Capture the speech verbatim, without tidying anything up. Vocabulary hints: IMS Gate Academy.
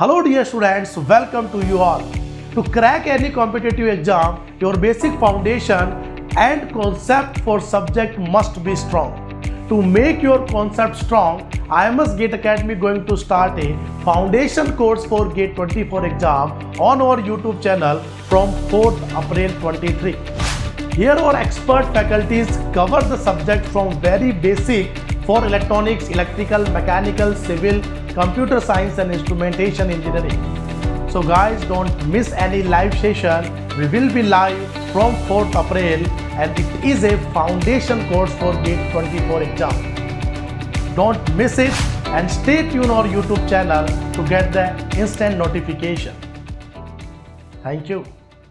Hello dear students, welcome to you all. To crack any competitive exam, your basic foundation and concept for subject must be strong. To make your concept strong, I M S Gate Academy going to start a foundation course for Gate twenty-four exam on our YouTube channel from fourth April twenty-three. Here our expert faculties cover the subject from very basic for electronics, electrical, mechanical, civil, computer science and instrumentation engineering. So guys, don't miss any live session. We will be live from fourth April and it is a foundation course for Gate twenty-four exam. Don't miss it and stay tuned our YouTube channel to get the instant notification. Thank you.